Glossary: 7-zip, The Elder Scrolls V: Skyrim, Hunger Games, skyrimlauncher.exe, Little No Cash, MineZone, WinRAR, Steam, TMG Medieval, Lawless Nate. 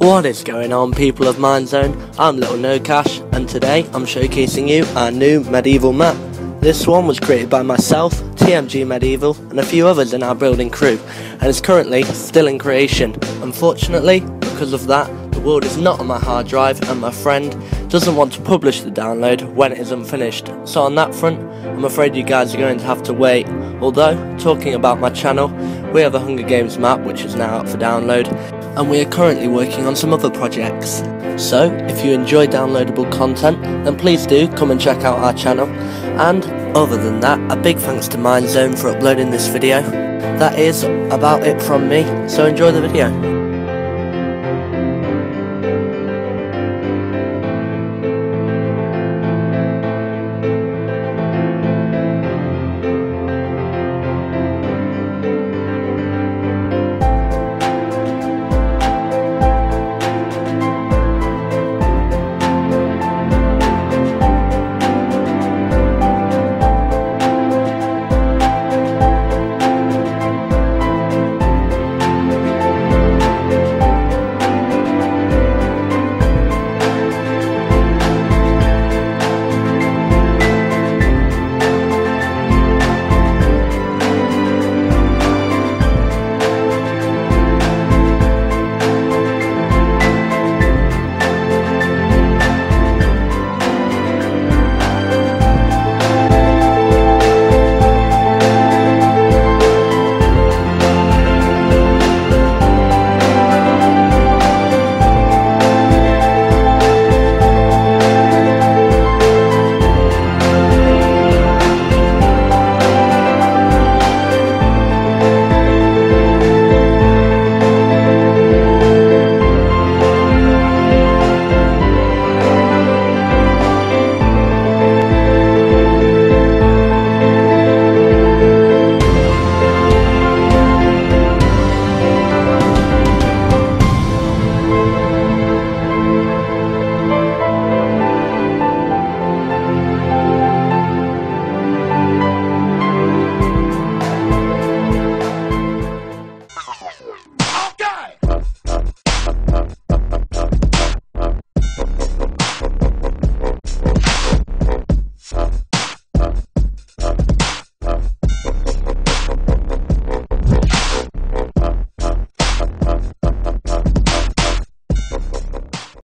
What is going on, people of MineZone? I'm Little No Cash, and today I'm showcasing you our new medieval map. This one was created by myself, TMG Medieval, and a few others in our building crew, and is currently still in creation. Unfortunately, because of that, the world is not on my hard drive, and my friend doesn't want to publish the download when it is unfinished. So on that front, I'm afraid you guys are going to have to wait. Although, talking about my channel, we have a Hunger Games map which is now up for download, and we are currently working on some other projects. So, if you enjoy downloadable content, then please do come and check out our channel. And, other than that, a big thanks to MineZone for uploading this video. That is about it from me, so enjoy the video.